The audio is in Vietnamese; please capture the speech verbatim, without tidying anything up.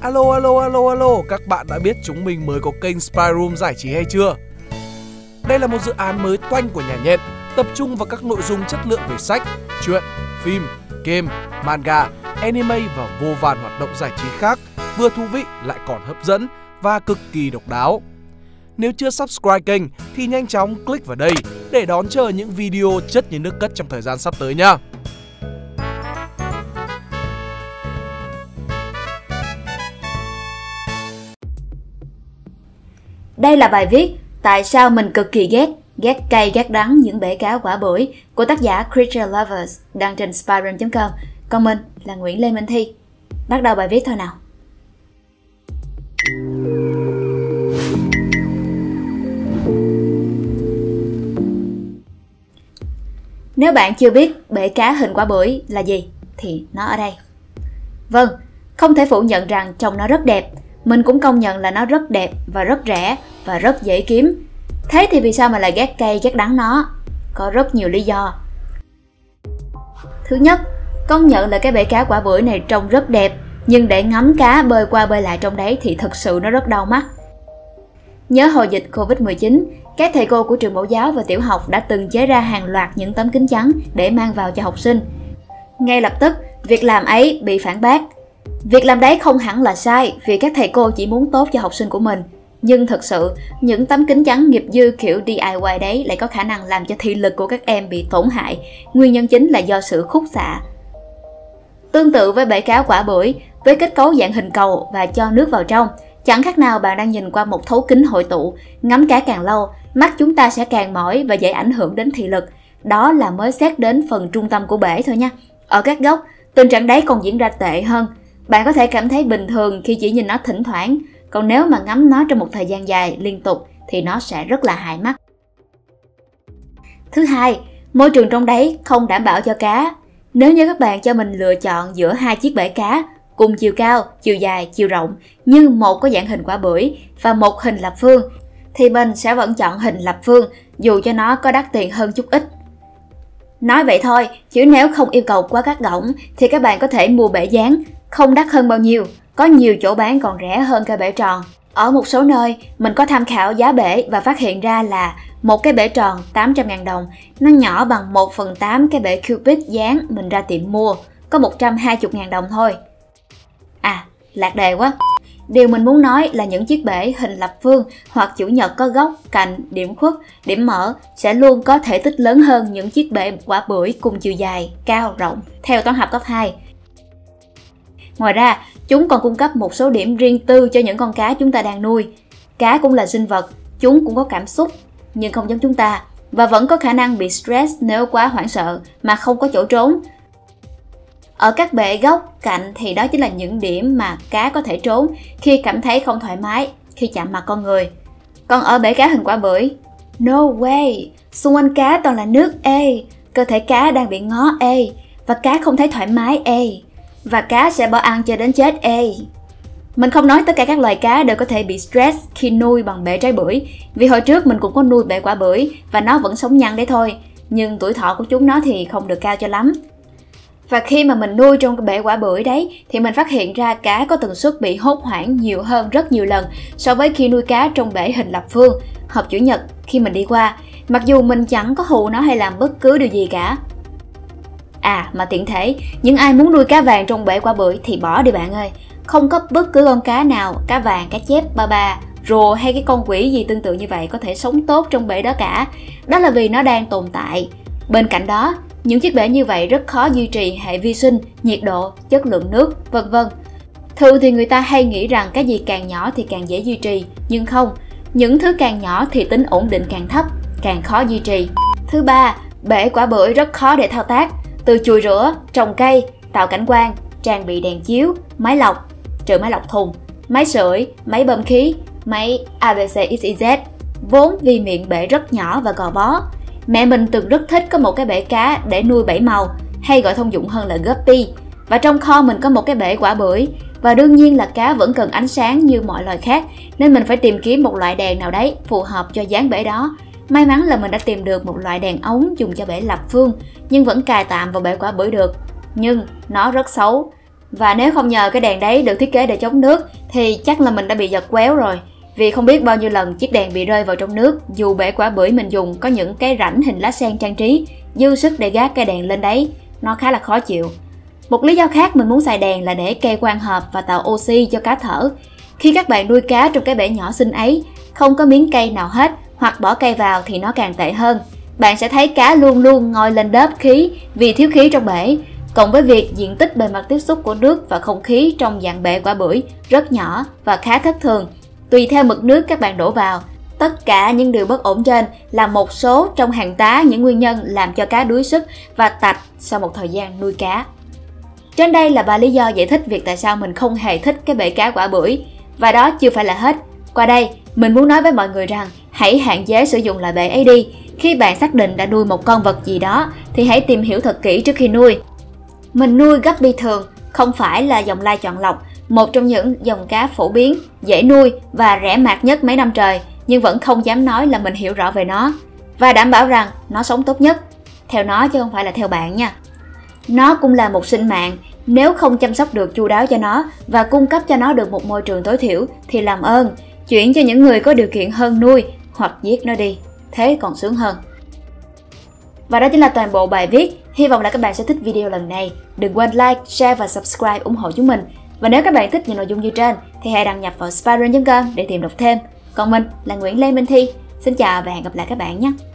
Alo alo alo alo, các bạn đã biết chúng mình mới có kênh Spiderum giải trí hay chưa? Đây là một dự án mới toanh của nhà nhện, tập trung vào các nội dung chất lượng về sách, truyện, phim, game, manga, anime và vô vàn hoạt động giải trí khác, vừa thú vị lại còn hấp dẫn và cực kỳ độc đáo. Nếu chưa subscribe kênh thì nhanh chóng click vào đây để đón chờ những video chất như nước cất trong thời gian sắp tới nha. Đây là bài viết Tại sao mình cực kỳ ghét, ghét cay ghét đắng những bể cá quả bưởi của tác giả Creature Lovers đăng trên Spiderum chấm com. Còn mình là Nguyễn Lê Minh Thi. Bắt đầu bài viết thôi nào. Nếu bạn chưa biết bể cá hình quả bưởi là gì thì nó ở đây. Vâng, không thể phủ nhận rằng trông nó rất đẹp. Mình cũng công nhận là nó rất đẹp và rất rẻ và rất dễ kiếm. Thế thì vì sao mà lại ghét cay ghét đắng nó? Có rất nhiều lý do. Thứ nhất, công nhận là cái bể cá quả bưởi này trông rất đẹp, nhưng để ngắm cá bơi qua bơi lại trong đấy thì thật sự nó rất đau mắt. Nhớ hồi dịch Covid mười chín, các thầy cô của trường mẫu giáo và tiểu học đã từng chế ra hàng loạt những tấm kính trắng để mang vào cho học sinh. Ngay lập tức, việc làm ấy bị phản bác. Việc làm đấy không hẳn là sai vì các thầy cô chỉ muốn tốt cho học sinh của mình. Nhưng thật sự, những tấm kính trắng nghiệp dư kiểu D I Y đấy lại có khả năng làm cho thị lực của các em bị tổn hại. Nguyên nhân chính là do sự khúc xạ. Tương tự với bể cá quả bưởi, với kết cấu dạng hình cầu và cho nước vào trong, chẳng khác nào bạn đang nhìn qua một thấu kính hội tụ. Ngắm cá càng lâu, mắt chúng ta sẽ càng mỏi và dễ ảnh hưởng đến thị lực. Đó là mới xét đến phần trung tâm của bể thôi nha. Ở các góc, tình trạng đấy còn diễn ra tệ hơn. Bạn có thể cảm thấy bình thường khi chỉ nhìn nó thỉnh thoảng, còn nếu mà ngắm nó trong một thời gian dài liên tục thì nó sẽ rất là hại mắt. Thứ hai, môi trường trong đấy không đảm bảo cho cá. Nếu như các bạn cho mình lựa chọn giữa hai chiếc bể cá cùng chiều cao, chiều dài, chiều rộng, nhưng một có dạng hình quả bưởi và một hình lập phương, thì mình sẽ vẫn chọn hình lập phương dù cho nó có đắt tiền hơn chút ít. Nói vậy thôi, chứ nếu không yêu cầu quá gắt gỏng thì các bạn có thể mua bể dán, không đắt hơn bao nhiêu, có nhiều chỗ bán còn rẻ hơn cái bể tròn. Ở một số nơi, mình có tham khảo giá bể và phát hiện ra là một cái bể tròn tám trăm ngàn đồng, nó nhỏ bằng một phần tám cái bể Cupid dán mình ra tiệm mua, có một trăm hai mươi ngàn đồng thôi. À, lạc đề quá. Điều mình muốn nói là những chiếc bể hình lập phương hoặc chữ nhật có góc, cạnh, điểm khuất, điểm mở sẽ luôn có thể tích lớn hơn những chiếc bể quả bưởi cùng chiều dài, cao, rộng, theo toán học cấp hai. Ngoài ra, chúng còn cung cấp một số điểm riêng tư cho những con cá chúng ta đang nuôi. Cá cũng là sinh vật, chúng cũng có cảm xúc, nhưng không giống chúng ta, và vẫn có khả năng bị stress nếu quá hoảng sợ mà không có chỗ trốn. Ở các bể góc, cạnh thì đó chính là những điểm mà cá có thể trốn khi cảm thấy không thoải mái khi chạm mặt con người. Còn ở bể cá hình quả bưởi, no way, xung quanh cá toàn là nước ê, cơ thể cá đang bị ngó ê, và cá không thấy thoải mái ê, và cá sẽ bỏ ăn cho đến chết ê. Mình không nói tất cả các loài cá đều có thể bị stress khi nuôi bằng bể trái bưởi, vì hồi trước mình cũng có nuôi bể quả bưởi và nó vẫn sống nhăn đấy thôi, nhưng tuổi thọ của chúng nó thì không được cao cho lắm. Và khi mà mình nuôi trong cái bể quả bưởi đấy thì mình phát hiện ra cá có tần suất bị hốt hoảng nhiều hơn rất nhiều lần so với khi nuôi cá trong bể hình lập phương, hộp chữ nhật khi mình đi qua, mặc dù mình chẳng có hù nó hay làm bất cứ điều gì cả. À mà tiện thể, những ai muốn nuôi cá vàng trong bể quả bưởi thì bỏ đi bạn ơi. Không có bất cứ con cá nào, cá vàng, cá chép, ba ba, rùa hay cái con quỷ gì tương tự như vậy có thể sống tốt trong bể đó cả. Đó là vì nó đang tồn tại. Bên cạnh đó, những chiếc bể như vậy rất khó duy trì hệ vi sinh, nhiệt độ, chất lượng nước, vân vân. Thường thì người ta hay nghĩ rằng cái gì càng nhỏ thì càng dễ duy trì, nhưng không. Những thứ càng nhỏ thì tính ổn định càng thấp, càng khó duy trì. Thứ ba, bể quả bưởi rất khó để thao tác. Từ chùi rửa, trồng cây, tạo cảnh quan, trang bị đèn chiếu, máy lọc, trừ máy lọc thùng, máy sưởi, máy bơm khí, máy A B C X Y Z. Vốn vì miệng bể rất nhỏ và gò bó. Mẹ mình từng rất thích có một cái bể cá để nuôi bảy màu, hay gọi thông dụng hơn là guppy. Và trong kho mình có một cái bể quả bưởi. Và đương nhiên là cá vẫn cần ánh sáng như mọi loài khác, nên mình phải tìm kiếm một loại đèn nào đấy phù hợp cho dáng bể đó. May mắn là mình đã tìm được một loại đèn ống dùng cho bể lập phương, nhưng vẫn cài tạm vào bể quả bưởi được. Nhưng nó rất xấu. Và nếu không nhờ cái đèn đấy được thiết kế để chống nước thì chắc là mình đã bị giật quéo rồi. Vì không biết bao nhiêu lần chiếc đèn bị rơi vào trong nước, dù bể quả bưởi mình dùng có những cái rãnh hình lá sen trang trí, dư sức để gác cây đèn lên đấy, nó khá là khó chịu. Một lý do khác mình muốn xài đèn là để cây quang hợp và tạo oxy cho cá thở. Khi các bạn nuôi cá trong cái bể nhỏ xinh ấy, không có miếng cây nào hết hoặc bỏ cây vào thì nó càng tệ hơn. Bạn sẽ thấy cá luôn luôn ngoi lên đớp khí vì thiếu khí trong bể. Cộng với việc diện tích bề mặt tiếp xúc của nước và không khí trong dạng bể quả bưởi rất nhỏ và khá thất thường, tùy theo mực nước các bạn đổ vào. Tất cả những điều bất ổn trên là một số trong hàng tá những nguyên nhân làm cho cá đuối sức và tạch sau một thời gian nuôi cá. Trên đây là ba lý do giải thích việc tại sao mình không hề thích cái bể cá quả bưởi. Và đó chưa phải là hết. Qua đây, mình muốn nói với mọi người rằng hãy hạn chế sử dụng loại bể ấy đi. Khi bạn xác định đã nuôi một con vật gì đó thì hãy tìm hiểu thật kỹ trước khi nuôi. Mình nuôi guppy thường, không phải là dòng lai chọn lọc, một trong những dòng cá phổ biến, dễ nuôi và rẻ mạt nhất mấy năm trời, nhưng vẫn không dám nói là mình hiểu rõ về nó và đảm bảo rằng nó sống tốt nhất. Theo nó chứ không phải là theo bạn nha. Nó cũng là một sinh mạng, nếu không chăm sóc được chu đáo cho nó và cung cấp cho nó được một môi trường tối thiểu thì làm ơn, chuyển cho những người có điều kiện hơn nuôi hoặc giết nó đi, thế còn sướng hơn. Và đó chính là toàn bộ bài viết. Hy vọng là các bạn sẽ thích video lần này. Đừng quên like, share và subscribe ủng hộ chúng mình. Và nếu các bạn thích những nội dung như trên thì hãy đăng nhập vào spiderum chấm com để tìm đọc thêm. Còn mình là Nguyễn Lê Minh Thi. Xin chào và hẹn gặp lại các bạn nhé.